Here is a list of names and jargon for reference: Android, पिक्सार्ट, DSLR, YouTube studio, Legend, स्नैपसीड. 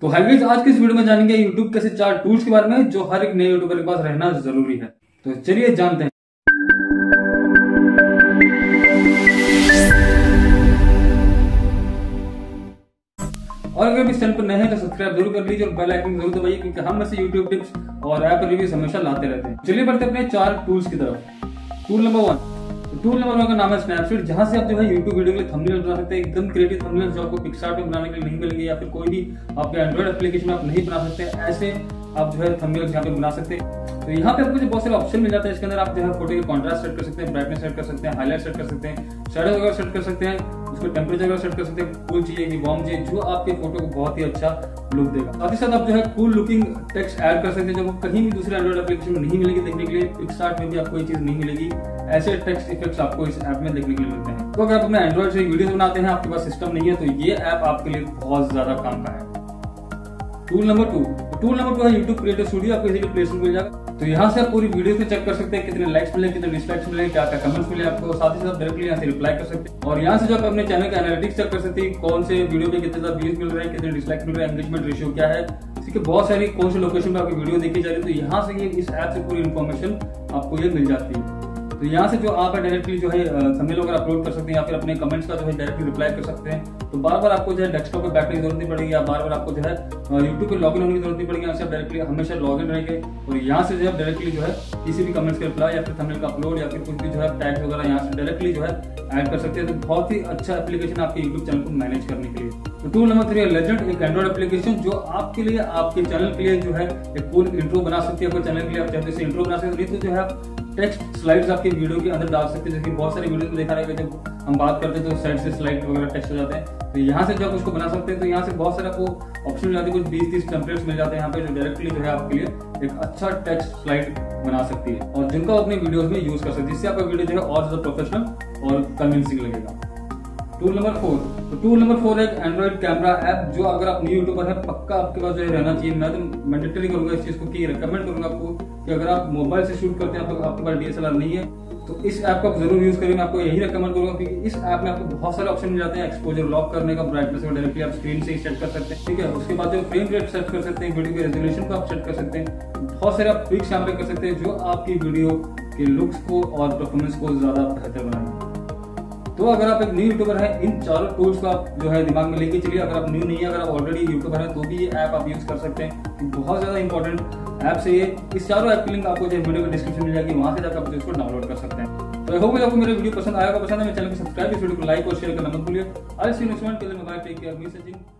तो hi guys, आज के इस वीडियो में जानेंगे यूट्यूब के ऐसे 4 टूल्स के बारे में जो हर एक नए यूट्यूबर के पास रहना जरूरी है। तो चलिए जानते हैं। और अगर आप इस चैनल पर नए हैं तो सब्सक्राइब जरूर कर लीजिए और बेल आइकन जरूर दबाइए, क्योंकि हम ऐसे यूट्यूब टिप्स और ऐप रिव्यूज हमेशा लाते रहते हैं। चलिए बढ़ते अपने 4 टूल्स की तरफ। टूल नंबर 1 का नाम है स्नैपसीड, जहां से आप जो है यूट्यूब वीडियो के लिए थंबनेल बना सकते हैं। एकदम क्रिएटिव थंबनेल जो आपको पिक्सार्ट पे बनाने के लिए नहीं मिलेंगे, या फिर कोई भी आपके एंड्रॉइड एप्लीकेशन में आप नहीं बना सकते, ऐसे आप जो है थंबनेल यहाँ पे बना सकते हैं। तो यहाँ पे आपको बहुत सारे ऑप्शन मिल जाता है। इसके अंदर आप जो है फोटो के कॉन्ट्रास्ट सेट कर सकते हैं, ब्राइटनेस सेट कर सकते हैं, हाईलाइट सेट कर सकते हैं, शेडो वगैरह सेट कर सकते हैं, उसको टेम्परेचर वगैरह सेट कर सकते हैं। कूल चाहिए कि वार्म चाहिए, जो आपके फोटो को बहुत ही अच्छा लुक देगा। साथ ही साथ आप जो है कूल लुकिंग टेक्स्ट ऐड कर सकते हैं, जो कहीं भी दूसरे एंड्रॉइड एप्लीकेशन में नहीं मिलेगी देखने के लिए। पिक्सार्ट में भी आपको ये चीज नहीं मिलेगी, ऐसे टेक्स्ट इफेक्ट्स आपको इस ऐप में देखने के लिए मिलते हैं। तो अगर आप अपने एंड्रॉइड से वीडियो बनाते हैं, आपके पास सिस्टम नहीं है, तो ये ऐप आपके लिए बहुत ज्यादा काम का है। टूल नंबर 2 है YouTube Creator Studio, आपको इसी के प्लेसमेंट मिल जाएगा। तो यहाँ से आप पूरी वीडियो को चेक कर सकते हैं, कितने लाइक्स मिले, कितने डिसलाइक्स मिले, क्या क्या कमेंट्स मिले आपको। साथ ही साथ डायरेक्टली यहाँ से रिप्लाई कर सकते हैं, और यहाँ से जो आप अपने चैनल के एनालिटिक्स चेक कर सकते हैं, कौन से वीडियो पे कितने व्यूज मिल रहे हैं, कितने डिसलाइक्स मिल रहे हैं, एंगेजमेंट रेशियो क्या है, इसके बहुत सारी कौन से लोकेशन पे आपकी वीडियो देखी जा रही है। तो यहाँ से इस ऐप से पूरी इन्फॉर्मेशन आपको ये मिल जाती है। तो यहाँ से जो आप डायरेक्टली जो है थंबनेल वगैरह अपलोड कर सकते हैं, या फिर अपने कमेंट्स का जो है डायरेक्टली रिप्लाई कर सकते हैं। तो बार बार आपको जो है डेस्कटॉप पे बैठने की जरूरत नहीं पड़ेगी, या बार बार आपको जो है यूट्यूब पे लॉगिन होने की जरूरत नहीं पड़ेगी। यहाँ से आप डायरेक्टली हमेशा लॉगिन रहेंगे, और यहाँ से जो है डायरेक्टली जो है किसी भी कमेंट्स का रिप्लाई, या फिर थंबनेल का अपलोड, या फिर कुछ भी जो है टैग वगैरह यहाँ से डायरेक्टली जो है ऐड कर सकते हैं। तो बहुत ही अच्छा एप्लीकेशन आपके यूट्यूब चैनल को मैनेज करने के लिए। तो टूल नंबर 3 है लेजेंड, एक एंड्रॉइड एप्लीकेशन जो आपके लिए आपके चैनल के लिए जो है एक पूल इंट्रो बना सकती है। आपके चैनल के लिए आप चाहते से इंट्रो बना सकते हैं, तो जो है टेक्स्ट स्लाइड्स आपके वीडियो के अंदर डाल सकते हैं। जैसे बहुत सारे वीडियो को देखा रहेगा, जब हम बात करते हैं तो साइड से स्लाइड वगैरह टेक्स्ट हो जाते हैं, तो यहाँ से जो आप उसको बना सकते हैं। तो यहाँ से बहुत सारे आपको ऑप्शन मिल जाते हैं, कुछ 20-30 टेम्पलेट्स मिल जाते हैं यहाँ पे, जो डायरेक्टली जो है आपके लिए एक अच्छा टेक्स्ट स्लाइड बना सकती है, और जिनको अपने वीडियोज में यूज कर सकते हैं, जिससे आपका वीडियो जो है और ज्यादा प्रोफेशनल और कन्विंसिंग लगेगा। टूल नंबर 4 एक एंड्रॉइड कैमरा ऐप, जो अगर आप न्यू यूट्यूबर है पक्का आपके पास जो है रहना चाहिए। मैं तो मैंडेटरी करूंगा इस चीज को कि रिकमेंड करूंगा आपको कि अगर आप मोबाइल से शूट करते हैं, आपके पास DSLR नहीं है, तो इस ऐप को आप जरूर यूज करें। मैं आपको यही रिकमेंड करूंगा, क्योंकि इस ऐप में आपको बहुत सारे ऑप्शन मिल जाते हैं। एक्सपोजर लॉक करने का, ब्राइटनेस को डायरेक्टली आप स्क्रीन से ही सेट कर सकते हैं, ठीक है। उसके बाद जो फ्रेम रेट सेट कर सकते हैं, वीडियो के रेजोल्यूशन को आप सेट कर सकते हैं। बहुत सारे आप ट्रिक्स यहाँ पे कर सकते हैं, जो आपकी वीडियो के लुक्स को और परफॉर्मेंस को ज्यादा बेहतर बनाएंगे। तो अगर आप एक न्यू यूट्यूबर है, इन चारों टूल्स को आप जो है दिमाग में लेके चलिए। अगर आप न्यू नहीं है, अगर आप ऑलरेडी यूट्यूबर है, तो भी ये ऐप आप यूज कर सकते हैं। बहुत ज्यादा इंपॉर्टेंट ऐप से ये, इस चारों ऐप की लिंक आपको जो वीडियो के डिस्क्रिप्शन में जाएगी, वहां से जाकर आप इसको डाउनलोड कर सकते हैं। तो आई होप आपको मेरा वीडियो पसंद आएगा। पसंद है मेरे चैनल को सब्सक्राइब, इस वीडियो को लाइक और शेयर करना मत भूलिए।